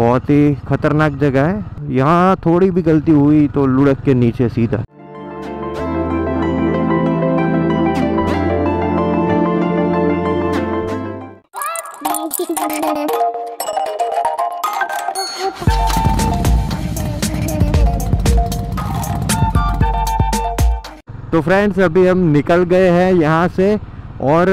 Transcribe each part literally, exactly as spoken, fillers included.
बहुत ही खतरनाक जगह है, यहाँ थोड़ी भी गलती हुई तो लुढ़क के नीचे सीधा। तो फ्रेंड्स अभी हम निकल गए हैं यहाँ से और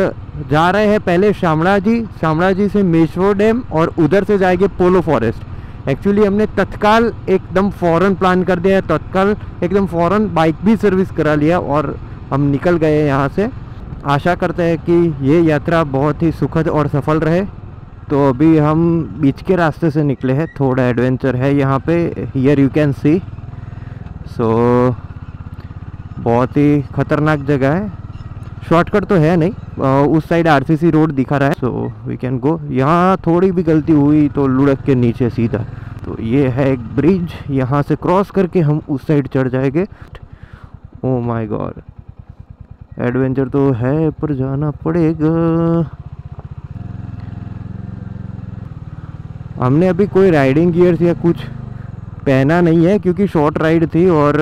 जा रहे हैं पहले शामलाजी, शामलाजी से मेश्वर डैम और उधर से जाएंगे पोलो फॉरेस्ट। एक्चुअली हमने तत्काल एकदम फ़ौरन प्लान कर दिया है, तत्काल एकदम फ़ौरन बाइक भी सर्विस करा लिया और हम निकल गए यहाँ से। आशा करते हैं कि ये यात्रा बहुत ही सुखद और सफल रहे। तो अभी हम बीच के रास्ते से निकले हैं, थोड़ा एडवेंचर है यहाँ पे। Here you can see, so बहुत ही ख़तरनाक जगह है। शॉर्टकट तो है नहीं, आ, उस साइड आरसीसी रोड दिखा रहा है, सो वी कैन गो। यहाँ थोड़ी भी गलती हुई तो लुढ़क के नीचे सीधा। तो ये है एक ब्रिज, यहाँ से क्रॉस करके हम उस साइड चढ़ जाएंगे। ओ माय गॉड, एडवेंचर तो है पर जाना पड़ेगा। हमने अभी कोई राइडिंग गियर्स या कुछ पहना नहीं है क्योंकि शॉर्ट राइड थी और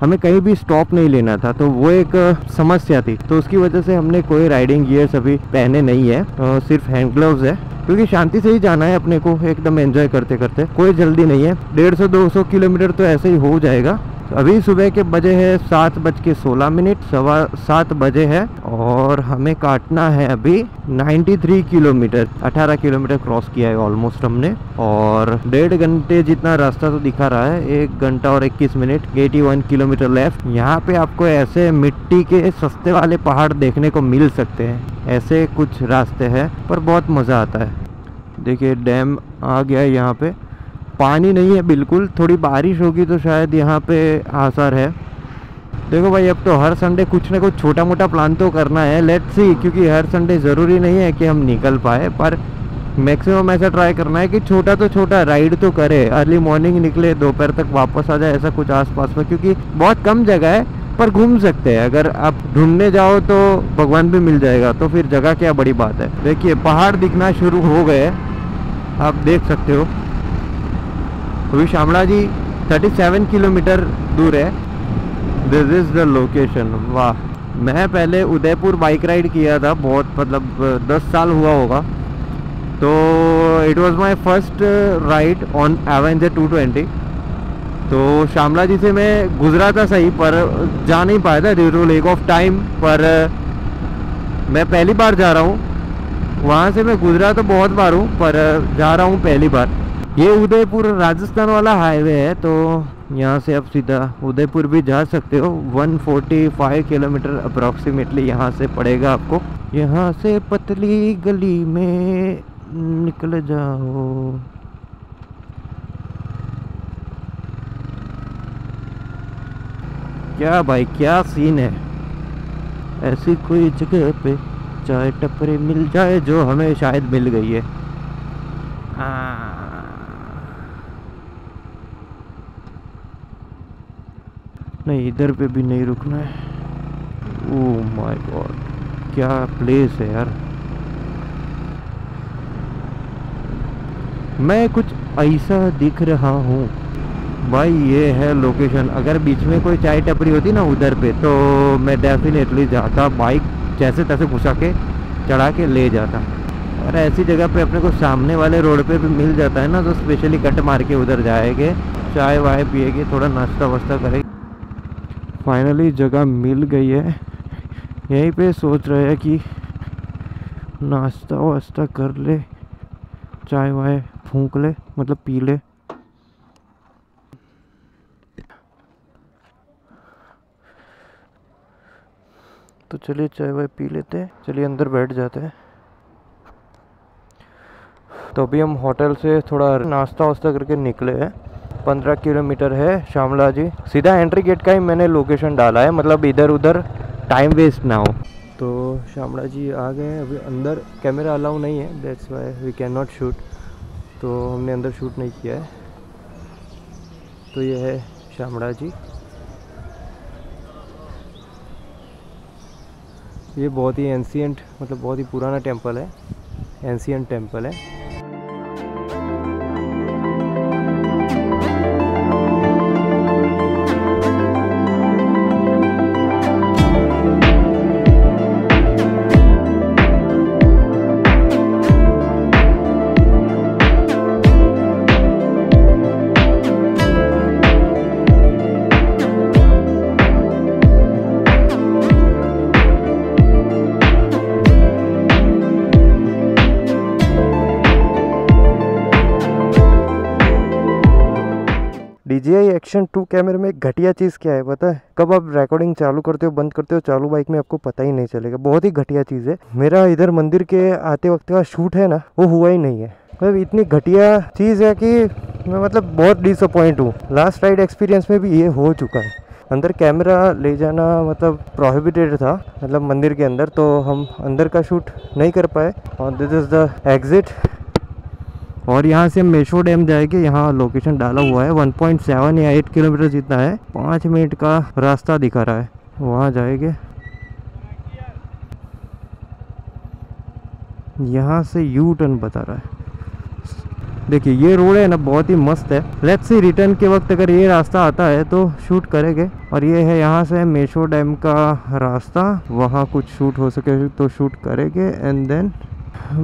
हमें कहीं भी स्टॉप नहीं लेना था, तो वो एक समस्या थी। तो उसकी वजह से हमने कोई राइडिंग गियर्स अभी पहने नहीं है, आ, सिर्फ हैंड ग्लव्स है क्योंकि शांति से ही जाना है अपने को, एकदम एंजॉय करते करते, कोई जल्दी नहीं है। डेढ़ सौ दो सौ किलोमीटर तो ऐसे ही हो जाएगा। अभी सुबह के बजे है सात बज के सोलह मिनट, सवा सात बजे है और हमें काटना है अभी तिरानवे किलोमीटर। अठारह किलोमीटर क्रॉस किया है ऑलमोस्ट हमने और डेढ़ घंटे जितना रास्ता तो दिखा रहा है, एक घंटा और इक्कीस मिनट, इक्यासी किलोमीटर लेफ्ट। यहाँ पे आपको ऐसे मिट्टी के सस्ते वाले पहाड़ देखने को मिल सकते हैं, ऐसे कुछ रास्ते हैं पर बहुत मज़ा आता है। देखिए डैम आ गया है, यहाँ पे पानी नहीं है बिल्कुल, थोड़ी बारिश होगी तो शायद यहाँ पे आसार है। देखो भाई, अब तो हर संडे कुछ ना कुछ छोटा मोटा प्लान तो करना है, लेट्स सी, क्योंकि हर संडे ज़रूरी नहीं है कि हम निकल पाए, पर मैक्सिमम ऐसा ट्राई करना है कि छोटा तो छोटा राइड तो करे, अर्ली मॉर्निंग निकले, दोपहर तक वापस आ जाए, ऐसा कुछ आसपास में, क्योंकि बहुत कम जगह है पर घूम सकते हैं। अगर आप ढूंढने जाओ तो भगवान भी मिल जाएगा, तो फिर जगह क्या बड़ी बात है। देखिए पहाड़ दिखना शुरू हो गए, आप देख सकते हो। अभी शामलाजी सैंतीस किलोमीटर दूर है। This is the location. वाह, मैं पहले उदयपुर बाइक राइड किया था, बहुत मतलब दस साल हुआ होगा, तो it was my first ride on Avenger two twenty. तो शामलाजी से मैं गुजरा था सही, पर जा नहीं पाया था due to lack of time, पर मैं पहली बार जा रहा हूँ। वहाँ से मैं गुजरा तो बहुत बार हूँ पर जा रहा हूँ पहली बार। ये उदयपुर राजस्थान वाला हाईवे है, तो यहाँ से आप सीधा उदयपुर भी जा सकते हो। एक सौ पैंतालीस किलोमीटर अप्रॉक्सीमेटली यहाँ से पड़ेगा आपको। यहाँ से पतली गली में निकल जाओ। क्या भाई, क्या सीन है। ऐसी कोई जगह पे चाय टपरी मिल जाए, जो हमें शायद मिल गई है। हाँ, नहीं इधर पे भी नहीं रुकना है। ओह माय गॉड, क्या प्लेस है यार। मैं कुछ ऐसा दिख रहा हूँ भाई, ये है लोकेशन। अगर बीच में कोई चाय टपरी होती ना उधर पे, तो मैं डेफिनेटली जाता, बाइक जैसे तैसे घुसा के चढ़ा के ले जाता। और ऐसी जगह पे अपने को सामने वाले रोड पे भी मिल जाता है ना, तो स्पेशली कट मार के उधर जाएंगे, चाय वाय पिएंगे, थोड़ा नाश्ता वास्ता करेंगे। फाइनली जगह मिल गई है, यहीं पे सोच रहे हैं कि नाश्ता वास्ता कर ले, चाय वाय फूंक ले, मतलब पी ले। तो चलिए चाय वाय पी लेते हैं, चलिए अंदर बैठ जाते हैं। तो अभी हम होटल से थोड़ा नाश्ता वास्ता करके निकले हैं। पंद्रह किलोमीटर है शामलाजी। सीधा एंट्री गेट का ही मैंने लोकेशन डाला है, मतलब इधर उधर टाइम वेस्ट ना हो। तो शामलाजी आ गए, अभी अंदर कैमरा अलाउ नहीं है, that's why we can not shoot, तो हमने अंदर शूट नहीं किया है। तो ये है शामलाजी, ये बहुत ही एंशिएंट, मतलब बहुत ही पुराना टेम्पल है, एंशिएंट टेम्पल है। D J I action two कैमरे में एक घटिया चीज़ क्या है पता है, कब आप रिकॉर्डिंग चालू करते हो बंद करते हो चालू बाइक में आपको पता ही नहीं चलेगा, बहुत ही घटिया चीज़ है। मेरा इधर मंदिर के आते वक्त का शूट है ना वो हुआ ही नहीं है, मतलब इतनी घटिया चीज़ है कि मैं मतलब बहुत डिसअपॉइंट हूँ। लास्ट राइड एक्सपीरियंस में भी ये हो चुका है, अंदर कैमरा ले जाना मतलब प्रोहिबिटेड था, मतलब मंदिर के अंदर, तो हम अंदर का शूट नहीं कर पाए। और दिस इज़ द एग्जिट, और यहाँ से मेश्वर डैम जाएंगे, यहाँ लोकेशन डाला हुआ है वन पॉइंट सेवन या एट किलोमीटर जितना है, पाँच मिनट का रास्ता दिखा रहा है, वहाँ जाएंगे। यहाँ से यू टर्न बता रहा है, देखिए ये रोड है ना बहुत ही मस्त है। लेट्स सी रिटर्न के वक्त अगर ये रास्ता आता है तो शूट करेंगे। और ये है यहाँ से मेश्वर डैम का रास्ता, वहाँ कुछ शूट हो सके तो शूट करेंगे and then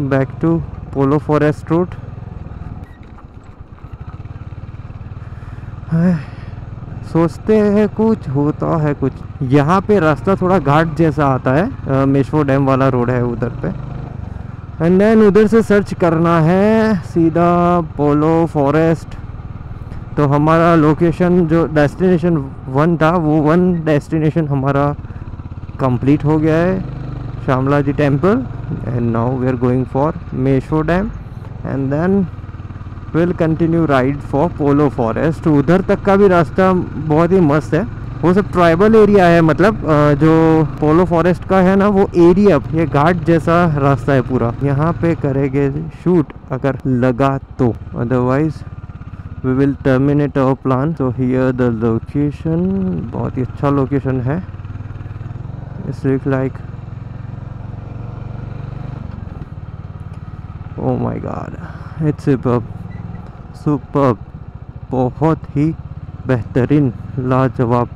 back to Polo forest route. सोचते हैं कुछ होता है कुछ। यहाँ पे रास्ता थोड़ा घाट जैसा आता है, मेश्वर डैम वाला रोड है उधर पे, एंड देन उधर से सर्च करना है सीधा पोलो फॉरेस्ट। तो हमारा लोकेशन जो डेस्टिनेशन वन था वो वन डेस्टिनेशन हमारा कंप्लीट हो गया है, Shamlaji temple, and now we are going for Meshwar dam and then will continue ride for Polo forest. उधर तक का भी रास्ता बहुत ही मस्त है, वो सब ट्राइबल एरिया है, मतलब जो पोलो फॉरेस्ट का है ना वो एरिया, ये घाट जैसा रास्ता है पूरा, यहाँ पे करेंगे शूट अगर लगा तो, otherwise we will terminate our plan. So here the location, बहुत ही अच्छा लोकेशन है, it's look like oh my god it's superb superb, बहुत ही बेहतरीन लाजवाब।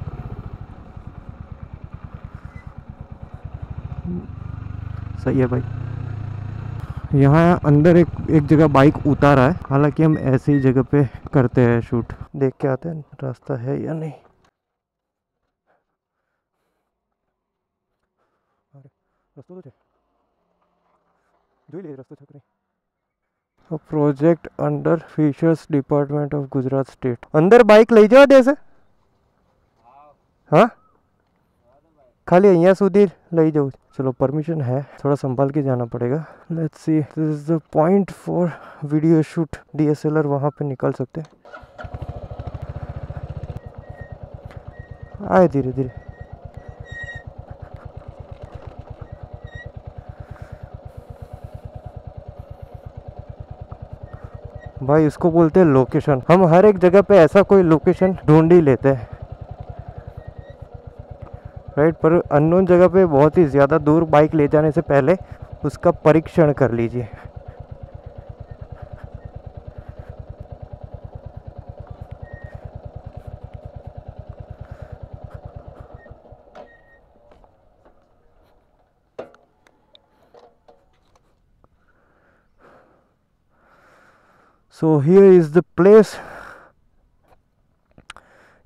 सही है भाई। यहाँ अंदर एक एक जगह बाइक उतारा है, हालांकि हम ऐसी ही जगह पे करते हैं शूट, देख के आते हैं रास्ता है या नहीं। Project under fishers department of Gujarat state. अंदर बाइक लई जाओ देसे, हाँ खाली अँ सुधी लई जाऊँ, चलो परमिशन है, थोड़ा संभाल के जाना पड़ेगा। Let's see this is the point for video shoot, D S L R वहाँ पे निकाल सकते हैं। आए धीरे धीरे, भाई इसको बोलते हैं लोकेशन, हम हर एक जगह पे ऐसा कोई लोकेशन ढूंढ ही लेते हैं राइट, पर अननोन जगह पे बहुत ही ज़्यादा दूर बाइक ले जाने से पहले उसका परीक्षण कर लीजिए। So here is the place,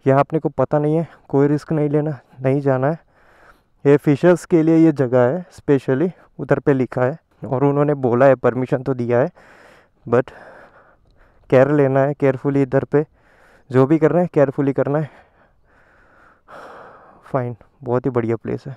यहाँ अपने को पता नहीं है, कोई रिस्क नहीं लेना, नहीं जाना है। ये फिशर्स के लिए ये जगह है स्पेशली, उधर पे लिखा है और उन्होंने बोला है, परमिशन तो दिया है, बट केयर लेना है, केयरफुली इधर पे जो भी करना है केयरफुली करना है। फाइन, बहुत ही बढ़िया प्लेस है।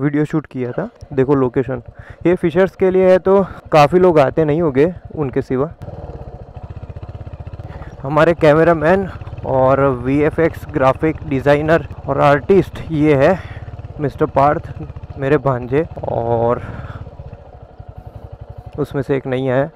वीडियो शूट किया था, देखो लोकेशन, ये फिशर्स के लिए है तो काफ़ी लोग आते नहीं होंगे, उनके सिवा हमारे कैमरामैन और V F X graphic designer और आर्टिस्ट ये है मिस्टर पार्थ, मेरे भांजे, और उसमें से एक नहीं है।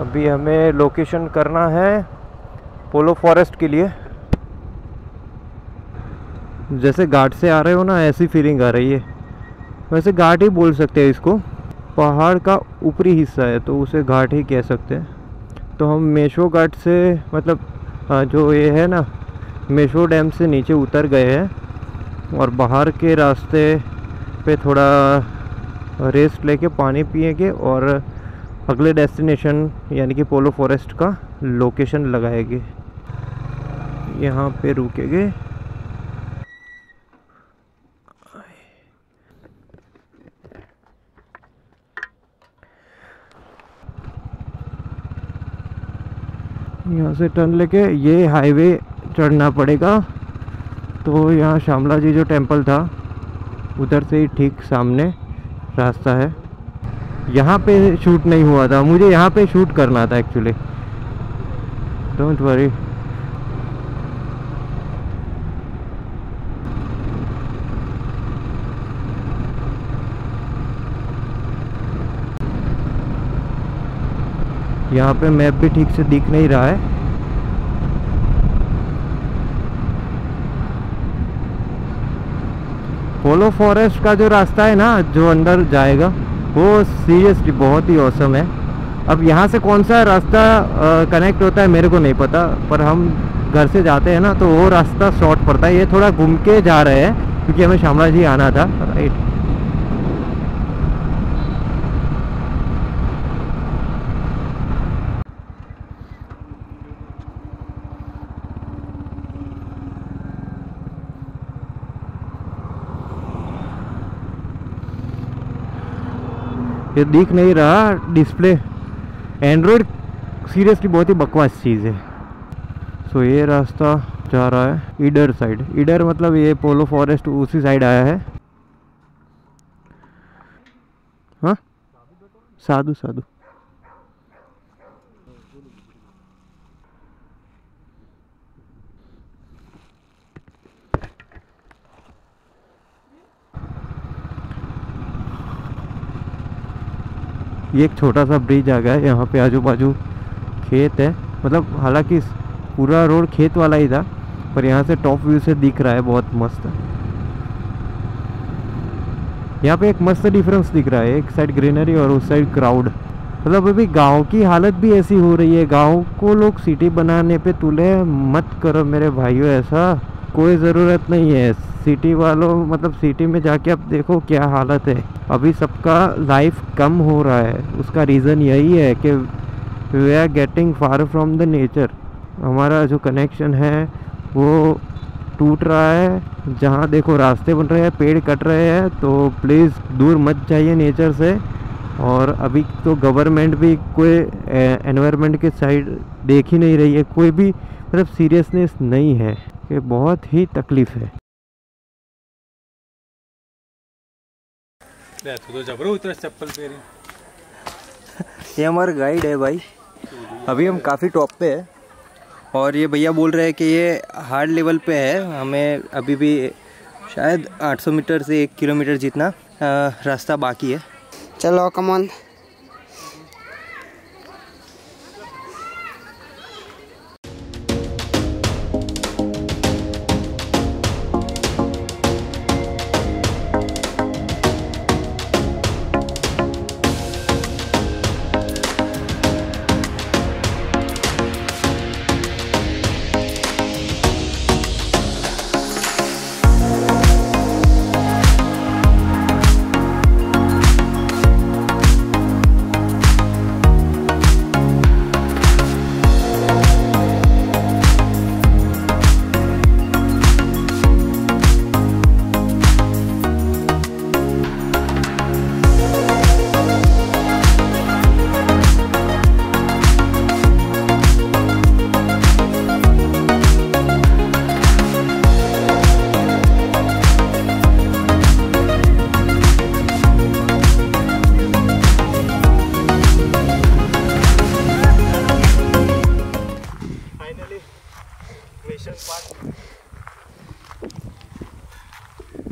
अभी हमें लोकेशन करना है पोलो फॉरेस्ट के लिए। जैसे घाट से आ रहे हो ना ऐसी फीलिंग आ रही है, वैसे घाट ही बोल सकते हैं इसको, पहाड़ का ऊपरी हिस्सा है तो उसे घाट ही कह सकते हैं। तो हम मेशो घाट से मतलब जो ये है ना मेशो डैम से नीचे उतर गए हैं और बाहर के रास्ते पे थोड़ा रेस्ट लेके पानी पिएंगे और अगले डेस्टिनेशन यानी कि पोलो फॉरेस्ट का लोकेशन लगाएंगे। यहाँ पे रुकेंगे। यहाँ से टर्न लेके ये हाईवे चढ़ना पड़ेगा। तो यहाँ शामलाजी जो टेम्पल था उधर से ही ठीक सामने रास्ता है। यहाँ पे शूट नहीं हुआ था, मुझे यहाँ पे शूट करना था एक्चुअली। Don't worry. यहाँ पे मैप भी ठीक से दिख नहीं रहा है। पोलो फॉरेस्ट का जो रास्ता है ना जो अंदर जाएगा वो सीरियसली बहुत ही औसम है। अब यहाँ से कौन सा रास्ता कनेक्ट होता है मेरे को नहीं पता, पर हम घर से जाते हैं ना तो वो रास्ता शॉर्ट पड़ता है। ये थोड़ा घूम के जा रहे हैं क्योंकि हमें शामलाजी आना था। राइट, ये दिख नहीं रहा डिस्प्ले। एंड्रॉयड सीरियसली बहुत ही बकवास चीज़ है। सो so, ये रास्ता जा रहा है इडर साइड। इडर मतलब ये पोलो फॉरेस्ट उसी साइड आया है। हाँ साधु साधु। ये एक छोटा सा ब्रिज आ गया है। यहाँ पे आजू बाजू खेत है, मतलब हालांकि पूरा रोड खेत वाला ही था पर यहाँ से टॉप व्यू से दिख रहा है बहुत मस्त। यहाँ पे एक मस्त डिफरेंस दिख रहा है, एक साइड ग्रीनरी और उस साइड क्राउड। मतलब अभी गांव की हालत भी ऐसी हो रही है। गांव को लोग सिटी बनाने पे तुले मत करो मेरे भाइयों, ऐसा कोई ज़रूरत नहीं है। सिटी वालों मतलब सिटी में जाके आप देखो क्या हालत है। अभी सबका लाइफ कम हो रहा है, उसका रीज़न यही है कि we are getting far from the nature. हमारा जो कनेक्शन है वो टूट रहा है। जहाँ देखो रास्ते बन रहे हैं, पेड़ कट रहे हैं, तो प्लीज़ दूर मत जाइए नेचर से। और अभी तो गवर्नमेंट भी कोई एनवायरनमेंट के साइड देख ही नहीं रही है, कोई भी मतलब सीरियसनेस नहीं है। ये बहुत ही तकलीफ़ है। तो जबरो उतरा चप्पल पहनी। ये हमारा गाइड है भाई। अभी हम काफ़ी टॉप पे है और ये भैया बोल रहे हैं कि ये हार्ड लेवल पे है। हमें अभी भी शायद आठ सौ मीटर से एक किलोमीटर जितना रास्ता बाकी है। चलो कम ऑन।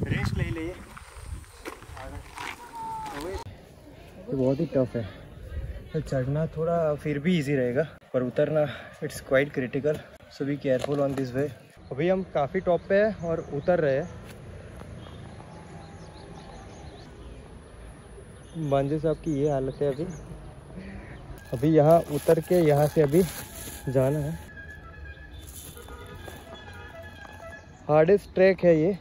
रेस्ट ले लिए। बहुत ही टफ है। तो चढ़ना थोड़ा फिर भी इजी रहेगा, पर उतरना it's quite critical, so be careful on this way. अभी हम काफ़ी टॉप पे हैं और उतर रहे हैं। बांजे साहब की ये हालत है। अभी अभी यहाँ उतर के यहाँ से अभी जाना है। हार्डेस्ट ट्रैक है ये।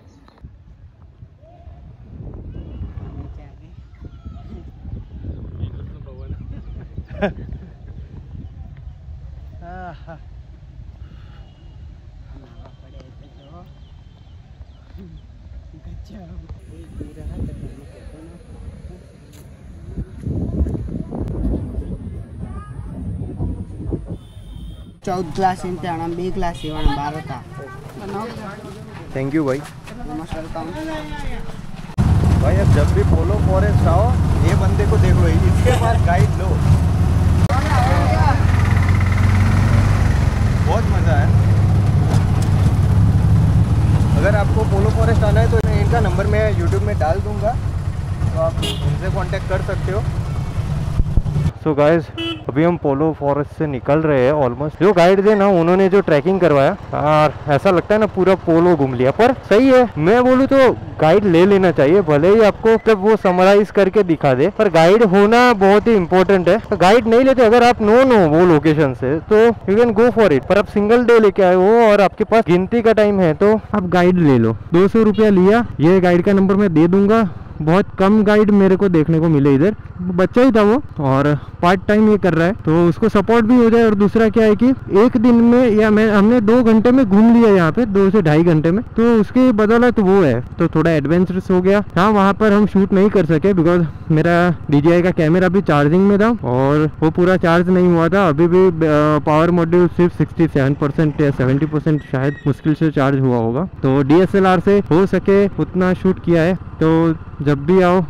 चौदह क्लास बे क्लास बारह था। थैंक यू भाई। भाई अब जब भी पोलो फॉरेस्ट आओ ये बंदे को देख लो, इसके पास गाइड लो। बहुत मज़ा है। अगर आपको पोलो फॉरेस्ट आना है तो इनका नंबर मैं यूट्यूब में डाल दूंगा, तो आप उनसे कांटेक्ट कर सकते हो। सो so गाइज अभी हम पोलो फॉरेस्ट से निकल रहे हैं। ऑलमोस्ट जो गाइड थे ना उन्होंने जो ट्रैकिंग करवाया और ऐसा लगता है ना पूरा पोलो घूम लिया, पर सही है। मैं बोलूँ तो गाइड ले लेना चाहिए, भले ही आपको तब वो समराइज करके दिखा दे, पर गाइड होना बहुत ही इम्पोर्टेंट है। तो गाइड नहीं लेते अगर आप नो नो वो लोकेशन से तो you can go for it, पर आप सिंगल डे लेके आए हो और आपके पास गिनती का टाइम है तो आप गाइड ले लो। दो सौ रुपया लिया। ये गाइड का नंबर मैं दे दूंगा। बहुत कम गाइड मेरे को देखने को मिले इधर। बच्चा ही था वो और पार्ट टाइम ये कर रहा है, तो उसको सपोर्ट भी हो जाए। और दूसरा क्या है कि एक दिन में या मैं हमने दो घंटे में घूम लिया यहाँ पे, दो से ढाई घंटे में, तो उसके बदौलत वो है तो थोड़ा एडवेंचरस हो गया। हाँ वहाँ पर हम शूट नहीं कर सके बिकॉज मेरा डीजीआई का कैमरा भी चार्जिंग में था और वो पूरा चार्ज नहीं हुआ था। अभी भी पावर मॉड्यूल सिर्फ सिक्सटी सेवन परसेंट या सेवेंटी परसेंट शायद मुश्किल से चार्ज हुआ होगा, तो डी एस एल आर से हो सके उतना शूट किया है। तो जब भी आओ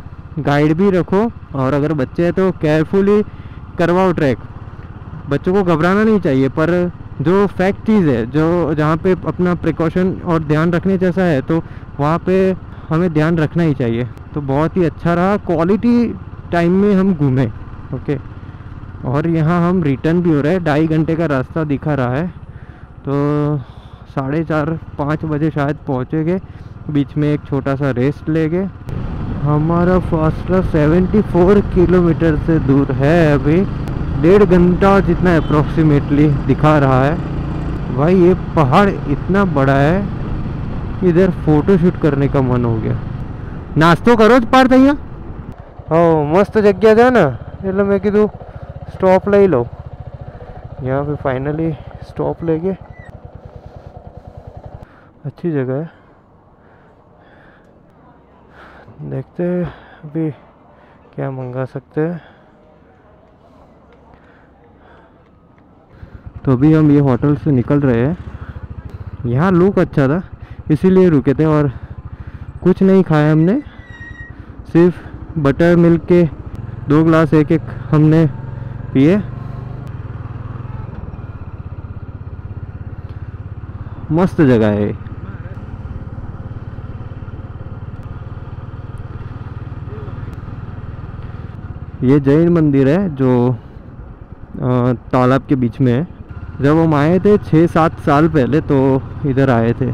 गाइड भी रखो और अगर बच्चे हैं तो केयरफुली करवाओ ट्रैक। बच्चों को घबराना नहीं चाहिए, पर जो फैक्ट चीज़ है जो जहाँ पे अपना प्रिकॉशन और ध्यान रखने जैसा है तो वहाँ पे हमें ध्यान रखना ही चाहिए। तो बहुत ही अच्छा रहा, क्वालिटी टाइम में हम घूमे। ओके, और यहाँ हम रिटर्न भी हो रहे हैं। ढाई घंटे का रास्ता दिखा रहा है तो साढ़े चार पाँच बजे शायद पहुँचेंगे। बीच में एक छोटा सा रेस्ट लेंगे। हमारा फासला चौहत्तर किलोमीटर से दूर है। अभी डेढ़ घंटा जितना अप्रोक्सीमेटली दिखा रहा है। भाई ये पहाड़ इतना बड़ा है कि इधर फोटोशूट करने का मन हो गया। नाश्तो करो पार्थ અહીંયા। हाँ मस्त जगह है ना, એટલે मैं कीधु स्टॉप ले लो। यहाँ पे फाइनली स्टॉप लेंगे। अच्छी जगह है। देखते हैं अभी क्या मंगा सकते हैं। तो अभी हम ये होटल से निकल रहे हैं। यहाँ लुक अच्छा था इसीलिए रुके थे और कुछ नहीं खाया हमने, सिर्फ बटर मिल्क के दो ग्लास एक एक हमने पिए। मस्त जगह है। ये जैन मंदिर है जो तालाब के बीच में है। जब हम आए थे छः सात साल पहले तो इधर आए थे।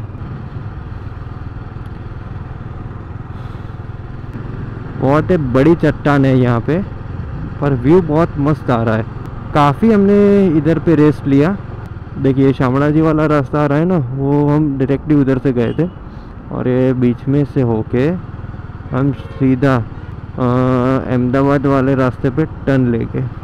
बहुत ही बड़ी चट्टान है यहाँ पे, पर व्यू बहुत मस्त आ रहा है। काफ़ी हमने इधर पे रेस्ट लिया। देखिए शामलाजी वाला रास्ता आ रहा है ना, वो हम डायरेक्टली उधर से गए थे और ये बीच में से होके हम सीधा अहमदाबाद वाले रास्ते पे टर्न लेके